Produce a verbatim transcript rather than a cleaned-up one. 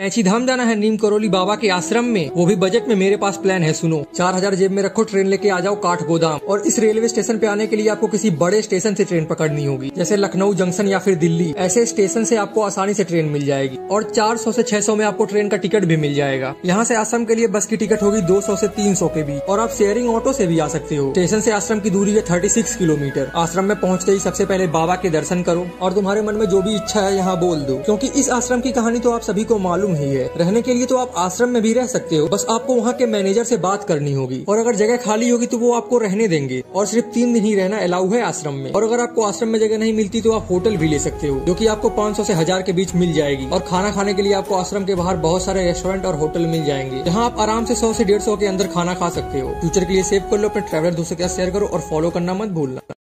कैंची धाम जाना है नीम करोली बाबा के आश्रम में, वो भी बजट में। मेरे पास प्लान है, सुनो। चार हजार जेब में रखो, ट्रेन लेके आ जाओ काठ गोदाम। और इस रेलवे स्टेशन पे आने के लिए आपको किसी बड़े स्टेशन से ट्रेन पकड़नी होगी, जैसे लखनऊ जंक्शन या फिर दिल्ली। ऐसे स्टेशन से आपको आसानी से ट्रेन मिल जाएगी और चार सौ से छह सौ में आपको ट्रेन का टिकट भी मिल जाएगा। यहाँ से आश्रम के लिए बस की टिकट होगी दो सौ से तीन सौ के बीच, और आप शेयरिंग ऑटो से भी आ सकते हो। स्टेशन से आश्रम की दूरी है थर्टी सिक्स किलोमीटर। आश्रम में पहुँचते ही सबसे पहले बाबा के दर्शन करो और तुम्हारे मन में जो भी इच्छा है यहाँ बोल दो, क्योंकि इस आश्रम की कहानी तो आप सभी को मालूम ही है। रहने के लिए तो आप आश्रम में भी रह सकते हो, बस आपको वहाँ के मैनेजर से बात करनी होगी, और अगर जगह खाली होगी तो वो आपको रहने देंगे। और सिर्फ तीन दिन ही रहना अलाउ है आश्रम में, और अगर आपको आश्रम में जगह नहीं मिलती तो आप होटल भी ले सकते हो, जो कि आपको पाँच सौ से हजार के बीच मिल जाएगी। और खाना खाने के लिए आपको आश्रम के बाहर बहुत सारे रेस्टोरेंट और होटल मिल जाएंगे, जहाँ आप आराम से सौ से डेढ़ सौ के अंदर खाना खा सकते हो। फ्यूचर के लिए सेव कर लो, अपने ट्रैवलर दोस्तों के साथ शेयर करो और फॉलो करना मत भूलना।